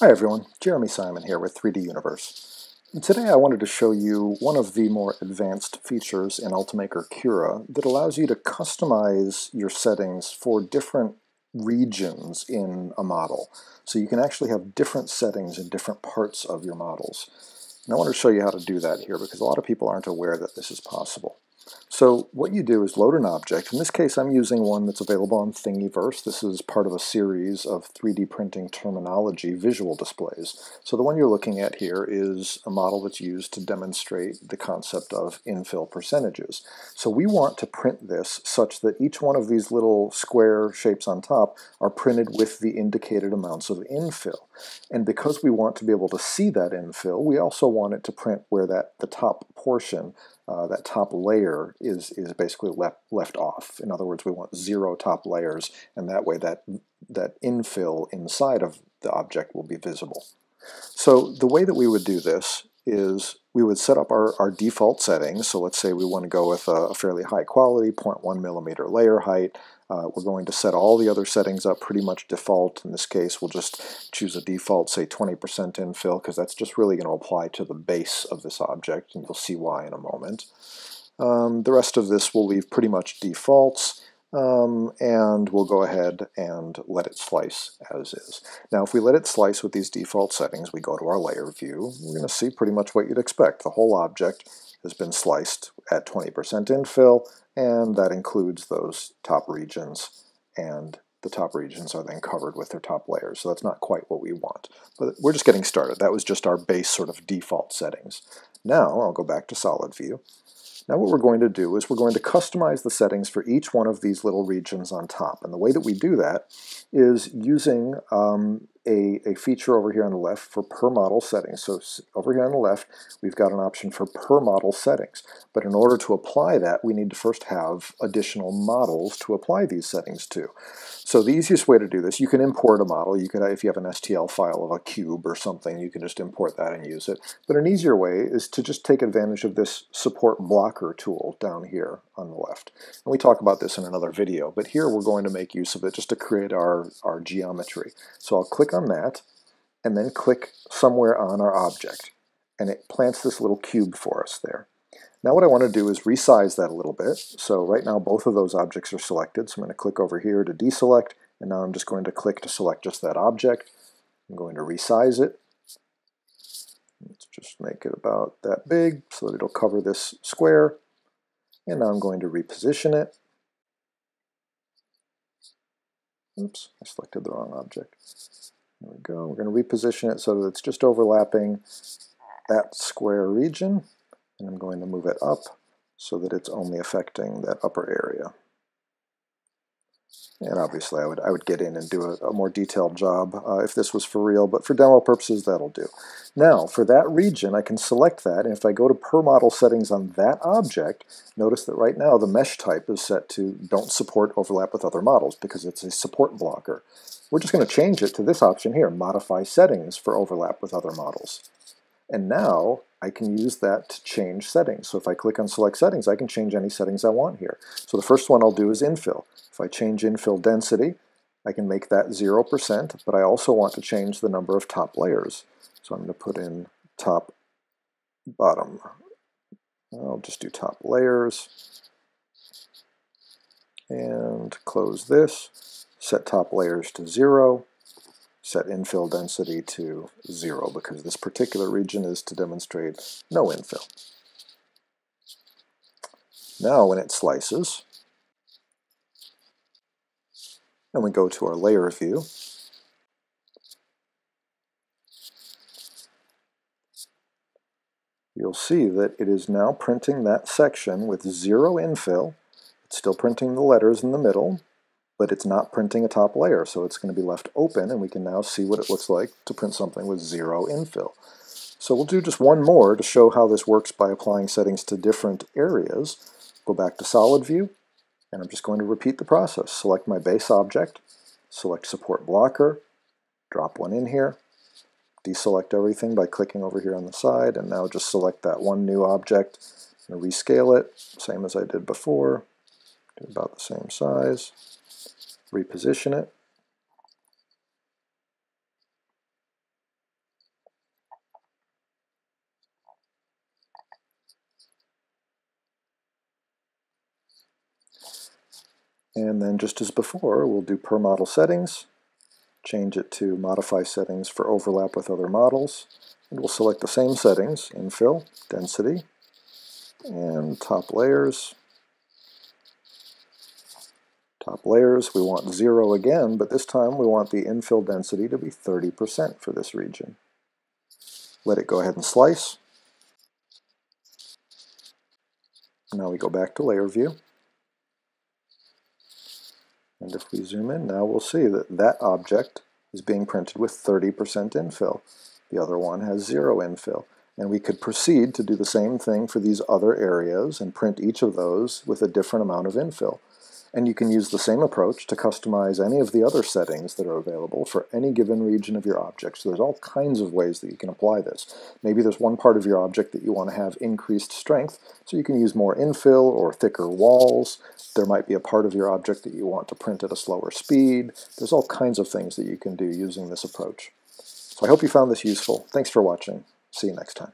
Hi everyone, Jeremy Simon here with 3D Universe. And today I wanted to show you one of the more advanced features in Ultimaker Cura that allows you to customize your settings for different regions in a model. So you can actually have different settings in different parts of your models. And I want to show you how to do that here because a lot of people aren't aware that this is possible. So what you do is load an object. In this case, I'm using one that's available on Thingiverse. This is part of a series of 3D printing terminology visual displays. So the one you're looking at here is a model that's used to demonstrate the concept of infill percentages. So we want to print this such that each one of these little square shapes on top are printed with the indicated amounts of infill. And because we want to be able to see that infill, we also want it to print where the top portion, that top layer is basically left off. In other words, we want zero top layers, and that way that infill inside of the object will be visible. So the way that we would do this is we would set up our default settings. So let's say we want to go with a fairly high quality 0.1 millimeter layer height. We're going to set all the other settings up pretty much default. In this case, we'll just choose a default, say 20% infill, because that's just really going to apply to the base of this object, and you'll see why in a moment. The rest of this we'll leave pretty much defaults, and we'll go ahead and let it slice as is. Now, if we let it slice with these default settings, we go to our layer view, we're going to see pretty much what you'd expect. The whole object has been sliced at 20% infill, and that includes those top regions, and the top regions are then covered with their top layers, so that's not quite what we want. But we're just getting started. That was just our base sort of default settings. Now, I'll go back to solid view. Now what we're going to do is we're going to customize the settings for each one of these little regions on top. And the way that we do that is using a feature over here on the left for per model settings. So over here on the left, we've got an option for per model settings. But in order to apply that, we need to first have additional models to apply these settings to. So the easiest way to do this, you can import a model. You can, if you have an STL file of a cube or something, you can just import that and use it. But an easier way is to just take advantage of this support blocker tool down here on the left. And we talk about this in another video, but here we're going to make use of it just to create our geometry. So I'll click on that, and then click somewhere on our object, and it plants this little cube for us there. Now what I want to do is resize that a little bit. So right now both of those objects are selected, so I'm going to click over here to deselect, and now I'm just going to click to select just that object. I'm going to resize it. Let's just make it about that big so that it'll cover this square, and now I'm going to reposition it. Oops, I selected the wrong object. There we go. We're going to reposition it so that it's just overlapping that square region, and I'm going to move it up so that it's only affecting that upper area. And obviously I would get in and do a more detailed job if this was for real, but for demo purposes that'll do. Now for that region I can select that, and if I go to per model settings on that object, notice that right now the mesh type is set to don't support overlap with other models because it's a support blocker. We're just going to change it to this option here, modify settings for overlap with other models. And now I can use that to change settings. So if I click on select settings, I can change any settings I want here. So the first one I'll do is infill. If I change infill density, I can make that 0%, but I also want to change the number of top layers. So I'm going to put in top, bottom. I'll just do top layers. And close this. Set top layers to 0. Set infill density to 0 because this particular region is to demonstrate no infill. Now when it slices, and we go to our layer view, you'll see that it is now printing that section with 0 infill. It's still printing the letters in the middle, but it's not printing a top layer, so it's going to be left open, and we can now see what it looks like to print something with 0 infill. So we'll do just one more to show how this works by applying settings to different areas. Go back to solid view, and I'm just going to repeat the process. Select my base object, select support blocker, drop one in here, deselect everything by clicking over here on the side, and now just select that one new object and rescale it, same as I did before, do about the same size. Reposition it. And then just as before, we'll do per model settings, change it to modify settings for overlap with other models, and we'll select the same settings, infill, density, and top layers. Top layers, we want 0 again, but this time we want the infill density to be 30% for this region. Let it go ahead and slice. Now we go back to layer view. And if we zoom in, now we'll see that that object is being printed with 30% infill. The other one has 0 infill. And we could proceed to do the same thing for these other areas and print each of those with a different amount of infill. And you can use the same approach to customize any of the other settings that are available for any given region of your object. So there's all kinds of ways that you can apply this. Maybe there's one part of your object that you want to have increased strength, so you can use more infill or thicker walls. There might be a part of your object that you want to print at a slower speed. There's all kinds of things that you can do using this approach. So I hope you found this useful. Thanks for watching. See you next time.